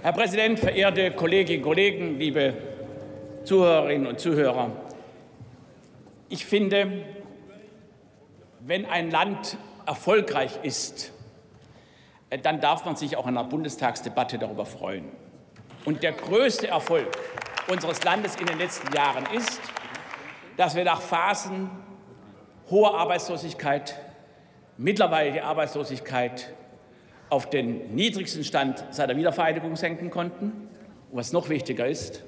Herr Präsident, verehrte Kolleginnen und Kollegen, liebe Zuhörerinnen und Zuhörer! Ich finde, wenn ein Land erfolgreich ist, dann darf man sich auch in einer Bundestagsdebatte darüber freuen. Und der größte Erfolg unseres Landes in den letzten Jahren ist, dass wir nach Phasen hoher Arbeitslosigkeit, mittlerweile die Arbeitslosigkeit auf den niedrigsten Stand seit der Wiedervereinigung senken konnten. Und was noch wichtiger ist,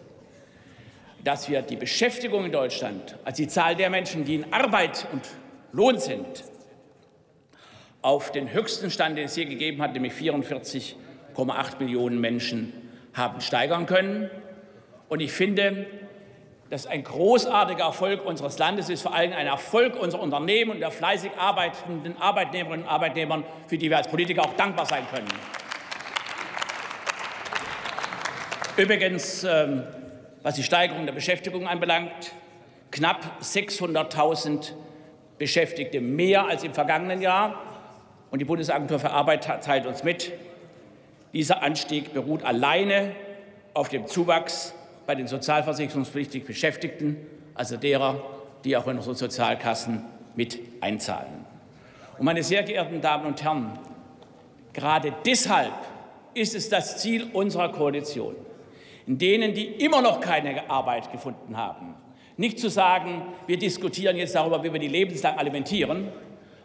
dass wir die Beschäftigung in Deutschland, also die Zahl der Menschen, die in Arbeit und Lohn sind, auf den höchsten Stand, den es je gegeben hat, nämlich 44,8 Millionen Menschen, haben steigern können. Und ich finde, dass ein großartiger Erfolg unseres Landes ist, vor allem ein Erfolg unserer Unternehmen und der fleißig arbeitenden Arbeitnehmerinnen und Arbeitnehmern, für die wir als Politiker auch dankbar sein können. Übrigens, was die Steigerung der Beschäftigung anbelangt, knapp 600.000 Beschäftigte mehr als im vergangenen Jahr. Und die Bundesagentur für Arbeit teilt uns mit, dieser Anstieg beruht alleine auf dem Zuwachs bei den sozialversicherungspflichtig Beschäftigten, also derer, die auch in unsere Sozialkassen mit einzahlen. Und meine sehr geehrten Damen und Herren, gerade deshalb ist es das Ziel unserer Koalition, denen, die immer noch keine Arbeit gefunden haben, nicht zu sagen, wir diskutieren jetzt darüber, wie wir die lebenslang alimentieren,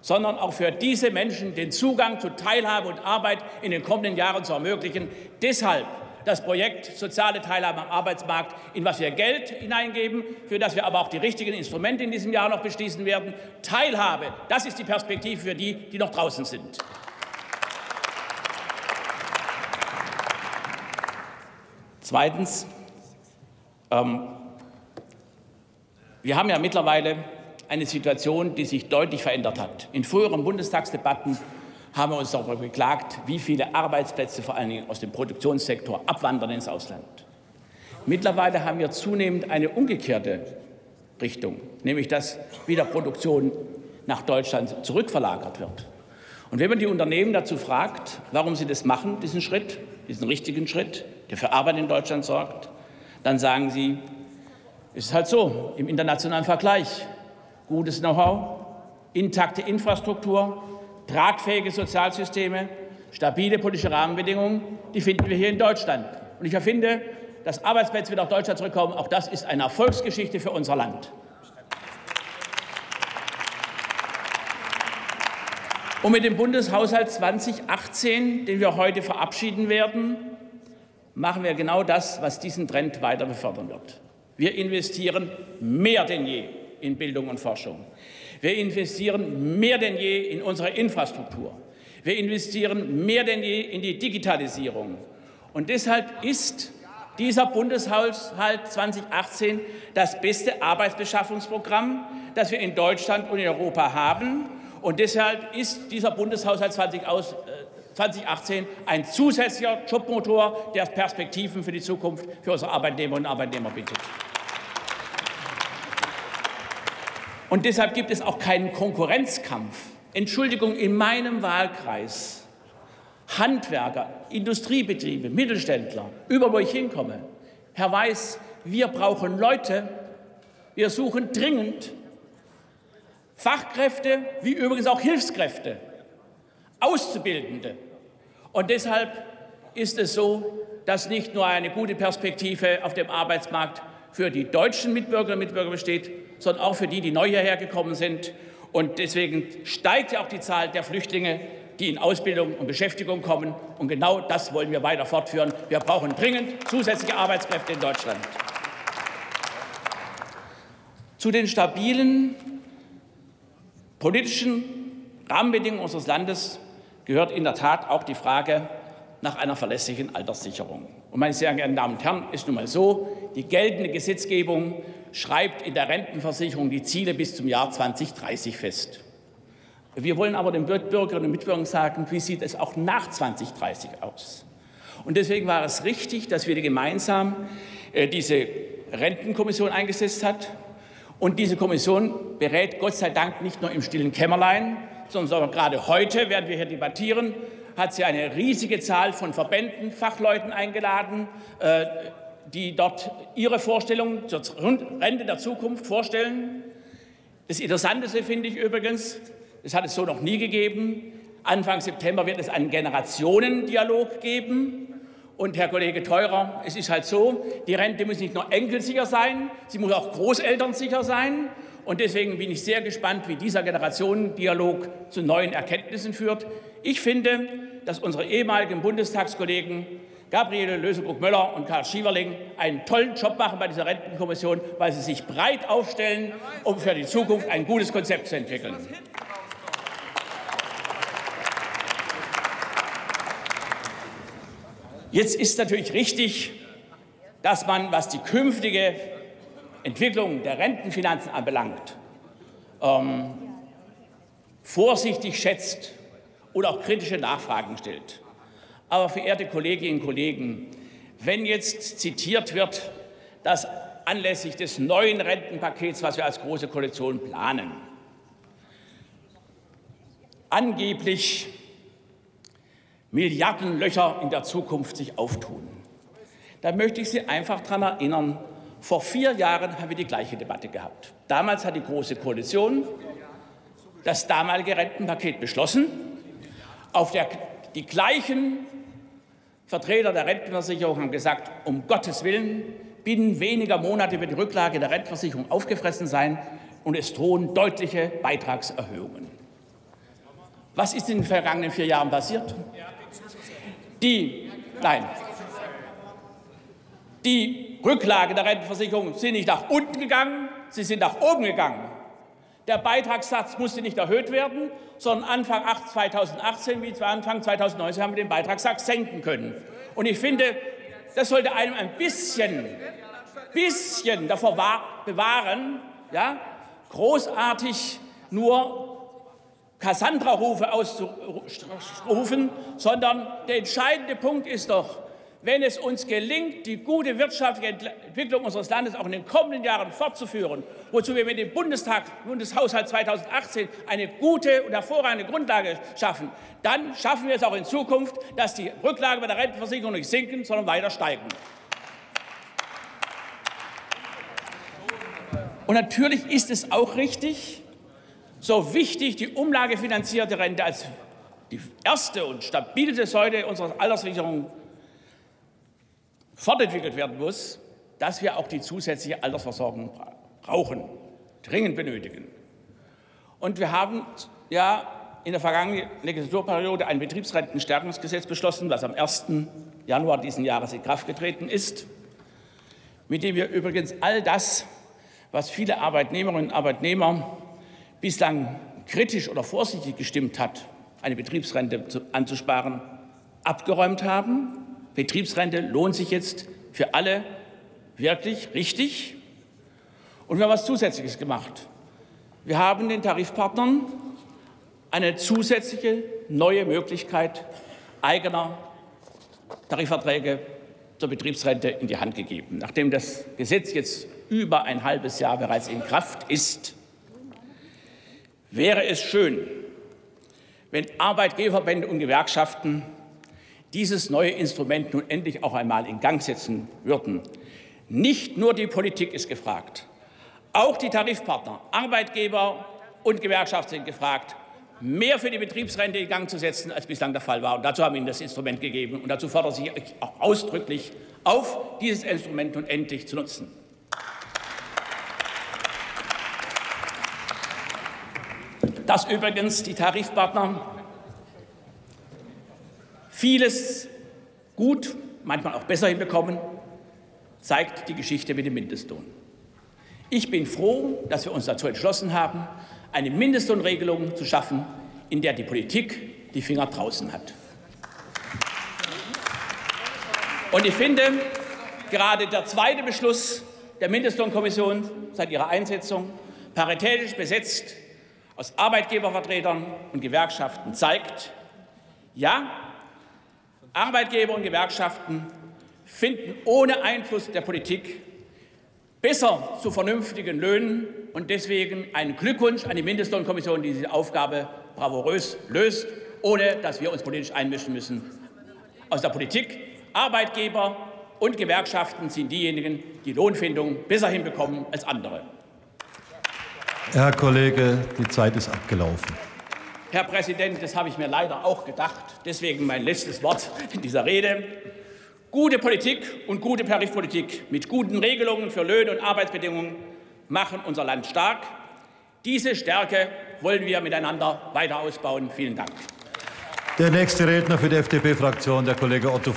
sondern auch für diese Menschen den Zugang zu Teilhabe und Arbeit in den kommenden Jahren zu ermöglichen. Deshalb das Projekt Soziale Teilhabe am Arbeitsmarkt, in das wir Geld hineingeben, für das wir aber auch die richtigen Instrumente in diesem Jahr noch beschließen werden. Teilhabe, das ist die Perspektive für die, die noch draußen sind. Zweitens, wir haben ja mittlerweile eine Situation, die sich deutlich verändert hat. In früheren Bundestagsdebatten haben wir uns darüber beklagt, wie viele Arbeitsplätze vor allen Dingen aus dem Produktionssektor abwandern ins Ausland. Mittlerweile haben wir zunehmend eine umgekehrte Richtung, nämlich dass wieder Produktion nach Deutschland zurückverlagert wird. Und wenn man die Unternehmen dazu fragt, warum sie das machen, diesen Schritt, diesen richtigen Schritt, der für Arbeit in Deutschland sorgt, dann sagen sie, es ist halt so, im internationalen Vergleich, gutes Know-how, intakte Infrastruktur, tragfähige Sozialsysteme, stabile politische Rahmenbedingungen, die finden wir hier in Deutschland. Und ich erfinde, dass Arbeitsplätze wieder nach Deutschland zurückkommen, auch das ist eine Erfolgsgeschichte für unser Land. Und mit dem Bundeshaushalt 2018, den wir heute verabschieden werden, machen wir genau das, was diesen Trend weiter befördern wird. Wir investieren mehr denn je in Bildung und Forschung. Wir investieren mehr denn je in unsere Infrastruktur. Wir investieren mehr denn je in die Digitalisierung. Und deshalb ist dieser Bundeshaushalt 2018 das beste Arbeitsbeschaffungsprogramm, das wir in Deutschland und in Europa haben. Und deshalb ist dieser Bundeshaushalt 2018 ein zusätzlicher Jobmotor, der Perspektiven für die Zukunft für unsere Arbeitnehmerinnen und Arbeitnehmer bietet. Und deshalb gibt es auch keinen Konkurrenzkampf. Entschuldigung, in meinem Wahlkreis Handwerker, Industriebetriebe, Mittelständler, über wo ich hinkomme. Herr Weiß, wir brauchen Leute, wir suchen dringend Fachkräfte, wie übrigens auch Hilfskräfte, Auszubildende. Und deshalb ist es so, dass nicht nur eine gute Perspektive auf dem Arbeitsmarkt für die deutschen Mitbürgerinnen und Mitbürger besteht, sondern auch für die, die neu hierher gekommen sind. Und deswegen steigt ja auch die Zahl der Flüchtlinge, die in Ausbildung und Beschäftigung kommen. Und genau das wollen wir weiter fortführen. Wir brauchen dringend zusätzliche Arbeitskräfte in Deutschland. Zu den stabilen politischen Rahmenbedingungen unseres Landes gehört in der Tat auch die Frage nach einer verlässlichen Alterssicherung. Und meine sehr geehrten Damen und Herren, ist nun mal so, die geltende Gesetzgebung schreibt in der Rentenversicherung die Ziele bis zum Jahr 2030 fest. Wir wollen aber den Bürgerinnen und Mitbürgern sagen, wie sieht es auch nach 2030 aus. Und deswegen war es richtig, dass wir gemeinsam diese Rentenkommission eingesetzt hat. Und diese Kommission berät Gott sei Dank nicht nur im stillen Kämmerlein, sondern gerade heute, während wir hier debattieren, hat sie eine riesige Zahl von Verbänden, Fachleuten eingeladen, die dort ihre Vorstellungen zur Rente der Zukunft vorstellen. Das Interessanteste finde ich übrigens, das hat es so noch nie gegeben, Anfang September wird es einen Generationendialog geben. Und Herr Kollege Theurer, es ist halt so, die Rente muss nicht nur enkelsicher sein, sie muss auch großelternsicher sein. Und deswegen bin ich sehr gespannt, wie dieser Generationendialog zu neuen Erkenntnissen führt. Ich finde, dass unsere ehemaligen Bundestagskollegen Gabriele Löseburg Möller und Karl Schieverling einen tollen Job machen bei dieser Rentenkommission, weil sie sich breit aufstellen, um für die Zukunft ein gutes Konzept zu entwickeln. Jetzt ist natürlich richtig, dass man, was die künftige Entwicklung der Rentenfinanzen anbelangt, vorsichtig schätzt oder auch kritische Nachfragen stellt. Aber verehrte Kolleginnen und Kollegen, wenn jetzt zitiert wird, dass anlässlich des neuen Rentenpakets, was wir als Große Koalition planen, angeblich Milliardenlöcher in der Zukunft sich auftun. Da möchte ich Sie einfach daran erinnern, vor 4 Jahren haben wir die gleiche Debatte gehabt. Damals hat die Große Koalition das damalige Rentenpaket beschlossen, auf der die gleichen Vertreter der Rentenversicherung haben gesagt, um Gottes Willen, binnen weniger Monate wird die Rücklage der Rentenversicherung aufgefressen sein und es drohen deutliche Beitragserhöhungen. Was ist in den vergangenen 4 Jahren passiert? Die Rücklagen der Rentenversicherung sind nicht nach unten gegangen, sie sind nach oben gegangen. Der Beitragssatz musste nicht erhöht werden, sondern Anfang 2018 wie Anfang 2019 haben wir den Beitragssatz senken können. Und ich finde, das sollte einem ein bisschen davor bewahren, ja, großartig nur Kassandra-Rufe auszurufen, sondern der entscheidende Punkt ist doch, wenn es uns gelingt, die gute wirtschaftliche Entwicklung unseres Landes auch in den kommenden Jahren fortzuführen, wozu wir mit dem Bundeshaushalt 2018 eine gute und hervorragende Grundlage schaffen, dann schaffen wir es auch in Zukunft, dass die Rücklagen bei der Rentenversicherung nicht sinken, sondern weiter steigen. Und natürlich ist es auch richtig, so wichtig die umlagefinanzierte Rente als die erste und stabilste Säule unserer Alterssicherung fortentwickelt werden muss, dass wir auch die zusätzliche Altersversorgung brauchen, dringend benötigen. Und wir haben ja in der vergangenen Legislaturperiode ein Betriebsrentenstärkungsgesetz beschlossen, was am 1. Januar diesen Jahres in Kraft getreten ist, mit dem wir übrigens all das, was viele Arbeitnehmerinnen und Arbeitnehmer bislang kritisch oder vorsichtig gestimmt hat, eine Betriebsrente anzusparen, abgeräumt haben. Betriebsrente lohnt sich jetzt für alle wirklich richtig. Und wir haben etwas Zusätzliches gemacht. Wir haben den Tarifpartnern eine zusätzliche neue Möglichkeit eigener Tarifverträge zur Betriebsrente in die Hand gegeben, nachdem das Gesetz jetzt über ein halbes Jahr bereits in Kraft ist. Wäre es schön, wenn Arbeitgeberverbände und Gewerkschaften dieses neue Instrument nun endlich auch einmal in Gang setzen würden. Nicht nur die Politik ist gefragt, auch die Tarifpartner, Arbeitgeber und Gewerkschaft sind gefragt, mehr für die Betriebsrente in Gang zu setzen, als bislang der Fall war. Und dazu haben wir ihnen das Instrument gegeben. Und dazu fordere ich auch ausdrücklich auf, dieses Instrument nun endlich zu nutzen. Dass übrigens die Tarifpartner vieles gut, manchmal auch besser hinbekommen, zeigt die Geschichte mit dem Mindestlohn. Ich bin froh, dass wir uns dazu entschlossen haben, eine Mindestlohnregelung zu schaffen, in der die Politik die Finger draußen hat. Und ich finde, gerade der zweite Beschluss der Mindestlohnkommission seit ihrer Einsetzung, paritätisch besetzt, aus Arbeitgebervertretern und Gewerkschaften zeigt, ja, Arbeitgeber und Gewerkschaften finden ohne Einfluss der Politik besser zu vernünftigen Löhnen und deswegen einen Glückwunsch an die Mindestlohnkommission, die diese Aufgabe bravourös löst, ohne dass wir uns politisch einmischen müssen. Aus der Politik, Arbeitgeber und Gewerkschaften sind diejenigen, die Lohnfindung besser hinbekommen als andere. Herr Kollege, die Zeit ist abgelaufen. Herr Präsident, das habe ich mir leider auch gedacht. Deswegen mein letztes Wort in dieser Rede. Gute Politik und gute Tarifpolitik mit guten Regelungen für Löhne und Arbeitsbedingungen machen unser Land stark. Diese Stärke wollen wir miteinander weiter ausbauen. Vielen Dank. Der nächste Redner für die FDP-Fraktion, der Kollege Otto.